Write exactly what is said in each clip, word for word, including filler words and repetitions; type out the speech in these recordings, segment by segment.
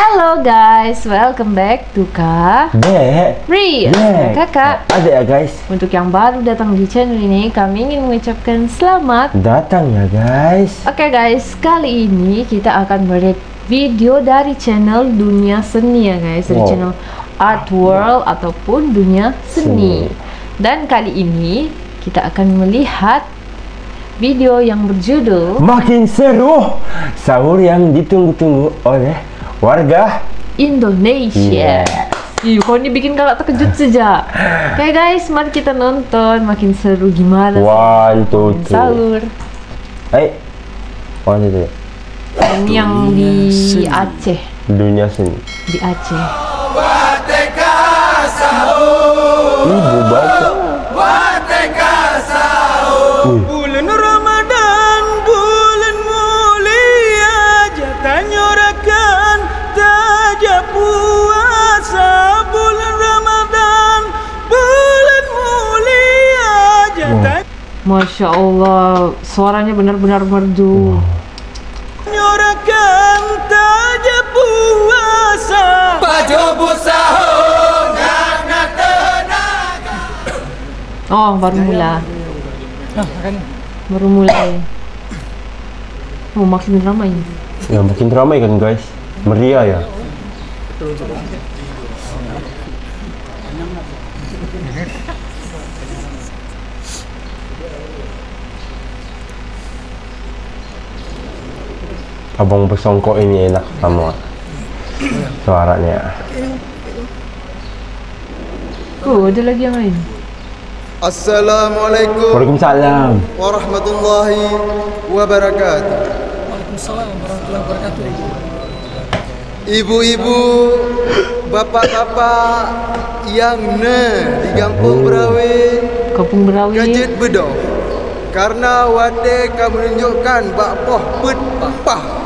Halo guys, welcome back to Kak Bree Kakak Adek ya guys. Untuk yang baru datang di channel ini, kami ingin mengucapkan selamat datang ya guys. Oke okay, guys, kali ini kita akan melihat video dari channel Dunia Seni ya guys, dari wow. channel Art World wow. ataupun Dunia Seni. Seni. Dan kali ini kita akan melihat video yang berjudul Makin Seru, sahur yang ditunggu-tunggu oleh warga Indonesia. Ih, kok ini bikin kakak terkejut saja. Oke guys, mari kita nonton Makin Seru gimana one, two, three. Sahur. Hey. One, two, three. Ini yang di Aceh. Dunia Seni. Di Aceh. Ibu baca. Wih. Masya Allah, suaranya benar-benar merdu. Nyorakan taja puasa, pajobu sahur karena tenaga. Oh, baru mulai. Baru mulai. Oh, makin ramai. Ya, makin ramai kan guys. Meriah ya. Abang Besongkok ini enak sama suaranya. Oh, ada lagi yang lain. Assalamualaikum. Waalaikumsalam. Warahmatullahi wabarakatuh. Waalaikumsalam warahmatullahi wabarakatuh. Ibu-ibu, bapak-bapak yang ne di Kampung Berawe, Kampung Berawe, Kajit Bedoh. Karena wate kamu menunjukkan bakpoh petpah.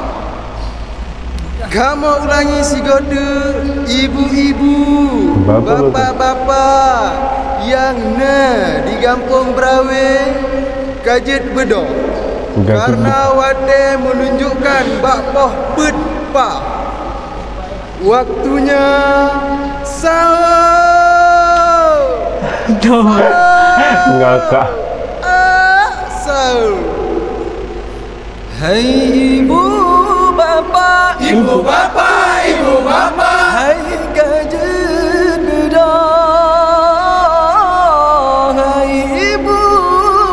Kamu ulangi si gode, ibu-ibu, bapak-bapak yang ne di Kampung Berawe, Kajit Bedoh. Karena wate menunjukkan bakpoh petpah. Waktunya sahur. Ngakak. Sahur. Hai ibu. Bapak, ibu bapak, ibu bapak, hai Kajit Bedoh, hai ibu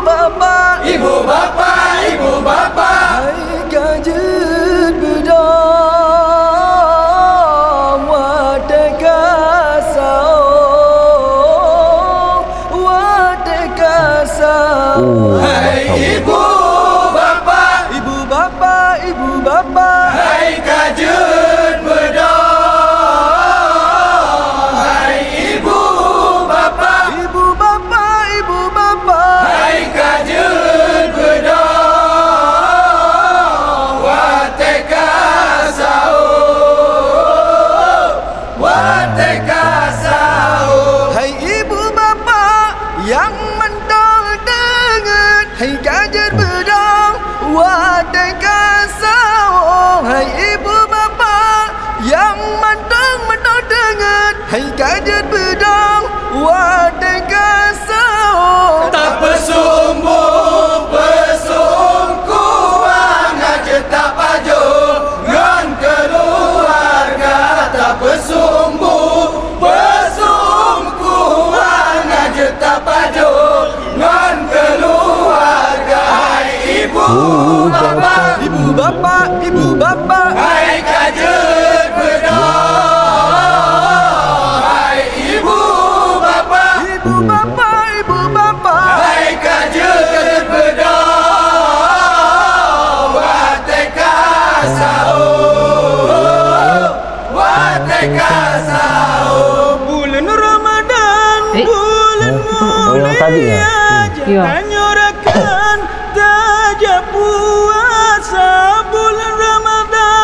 bapak, ibu bapak, ibu bapak, hai Kajit Bedoh, wateka sahur, wateka sahur, hai ibu. Hai Kajit Bedoh, hai ibu bapak, ibu bapak, ibu bapak, hai Kajit Bedoh, wateka sahur, wateka sahur, hai ibu bapak yang mentol dengan, hai Kajit Bedoh, wateka sahur. Hai ibu bapak yang mendong-mendong dengan, hai Kajit Bedoh, wateka sahur. Tak pesumbung, pesumbung kuang, ngajit tak baju dengan keluarga. Tak pesumbung, pesumbung kuang, ngajit tak baju dengan keluarga. Hai ibu bapak, ibu bapak, ibu bapak. Hai Kajit Bedoh, hai ibu bapak, ibu bapak, ibu bapak, hai Kajit Bedoh, wateka sahur, wateka sahur, bulan Ramadhan, bulan mulia, jangan nyorakan tajab puasa bulan Ramadhan.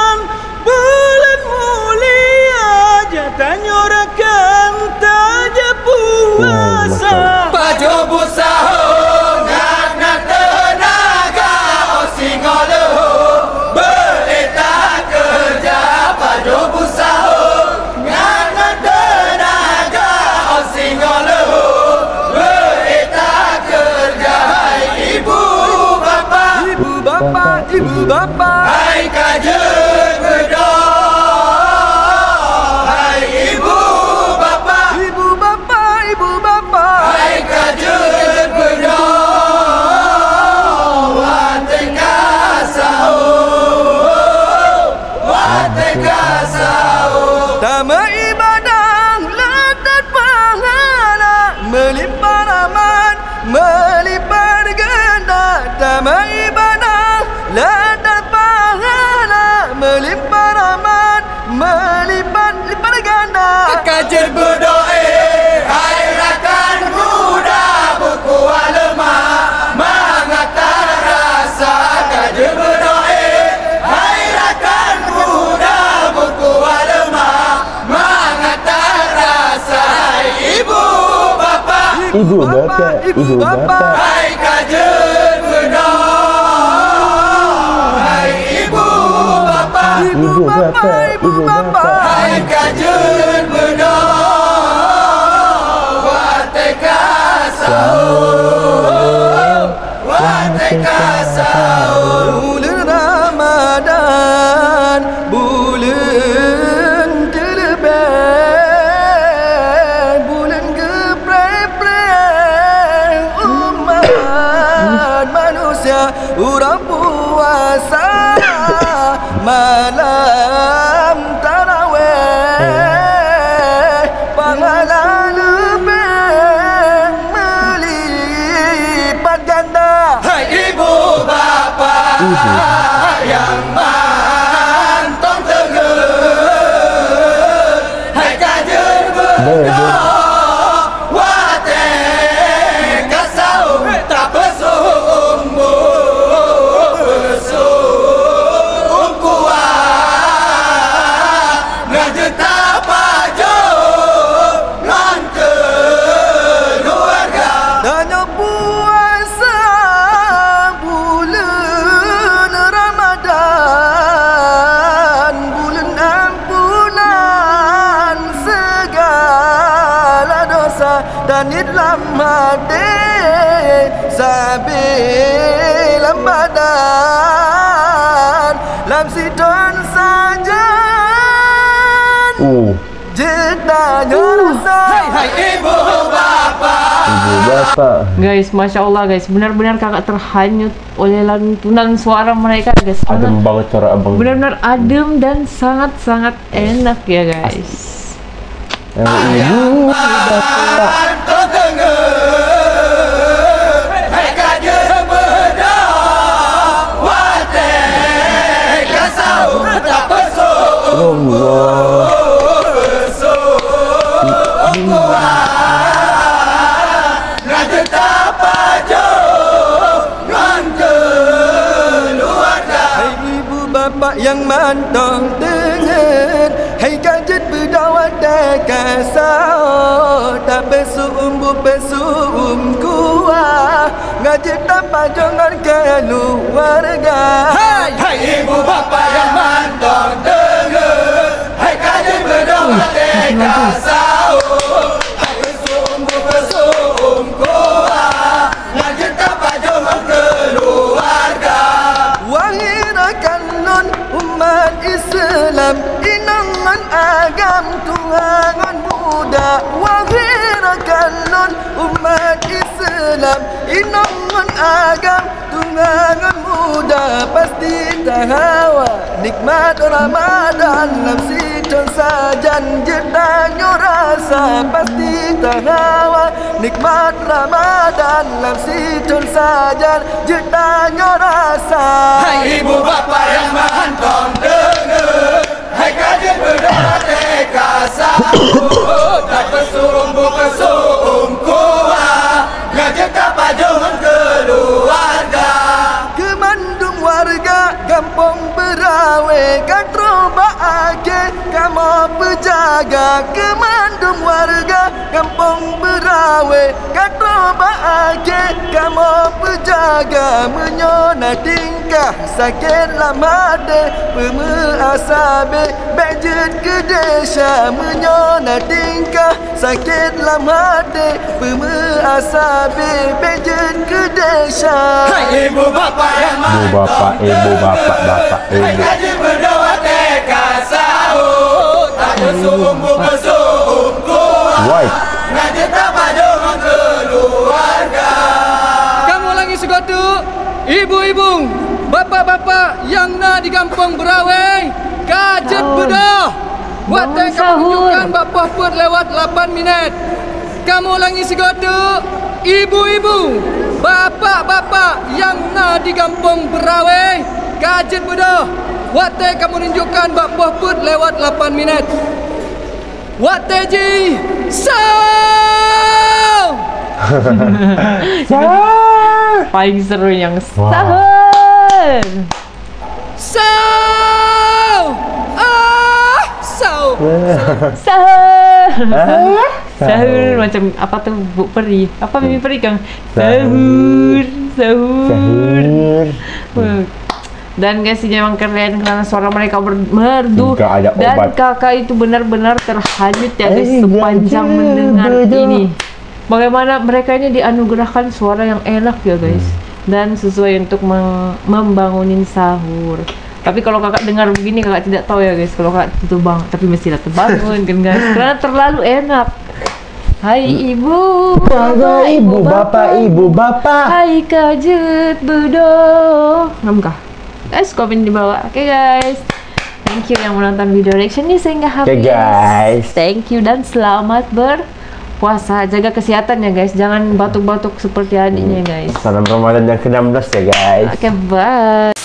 Ibu bapak, ibu bapak. Hai kajen benar. Hai ibu bapak, ibu bapak, ibu bapak. Hai kajen benar. Wateka saum, wateka saum. Bulan Ramadhan, bulan telebel, bulan geprek-prek umat manusia. Urang puasa malam tarawih, pahala lebih melipat ganda. Hai ibu bapa yang mantong teguh, hai kajen benar. Dan Islam hadir sabil badan lam sidon saja uh. Jedanya uh. Hai hai ibu bapa, ibu bapa. Guys, Masya Allah guys, benar-benar kakak terhanyut oleh lantunan suara mereka guys. Adem banget suara abang, benar-benar adem dan sangat-sangat enak ya guys. As Ibu bapak yang mantang dengan hai kajet berdawat tak kasau tak bersumbu bersum kuah ngajak tanpa jangan keluarga. Hai hai ibu bapa yang mantang dengan hai kajet berdawat tak kasau tak bersumbu bersum kuah ngajak tanpa jangan keluarga. Wahirakan umat Islam inangan agam tuangan muda. Wahirakan non umat Islam inangan agam tuangan muda. Pasti tahawa nikmat Ramadan nafsi sajan jedanya rasa. Pasti tahawa nikmat Ramadan nafsi sajan jedanya rasa. Hai ibu bapa yang mantong dengar, hai kajian berdate kasa tak bersurung bersurung kuah ngajak kapajuhan keluarga kemandung warga Kampung Berawe katroba ake kamu berjaga. Kemandung warga Kampung Berawe katroba ake kamu berjaga. Menyona tingkah sakit lama deh pemerasabe bejut ke desa. Menyona tingkah sakit lama deh pemerasabe bejut ke desa. Hai ibu bapa yang mantap, ibu bapa, ibu bapa, bapa, ibu. Kamu lagi segotu ibu-ibu, bapak-bapak yang na di Kampung Berawe, kajet bedah. Buat tengok tunjukkan bapak pun lewat lapan minit. Kamu lagi segotu ibu-ibu, bapak-bapak yang na di Kampung Berawe, kajet bedah. Wate kamu tunjukkan bapak pun lewat lapan minit. Wate ji sahur. Sahur. Paling seru yang sahur. Sahur. Ah sahur. Sahur. sahur, macam apa tuh Bu Peri, apa Mimi Peri Kang, sahur sahur, sahur. Hmm. Dan guys, ini memang keren karena suara mereka merdu dan kakak itu benar-benar terhanyut ya guys sepanjang gajah, mendengar gajah. Ini bagaimana mereka ini dianugerahkan suara yang enak ya guys, dan sesuai untuk membangunin sahur. Tapi kalau kakak dengar begini, kakak tidak tahu ya guys kalau kakak itu bangun, tapi mestilah terbangun kan guys karena terlalu enak. Hai ibu, bapak ibu, bapak ibu, bapak. Hai kajut budo. Ngamkah? Guys, komen di bawah. Oke okay, guys, thank you yang menonton video reaction ini sehingga habis. Okay, guys, thank you dan selamat berpuasa. Jaga kesehatan ya guys, jangan batuk-batuk seperti adiknya guys. Salam Ramadan yang ke enam belas ya guys. Oke okay, bye.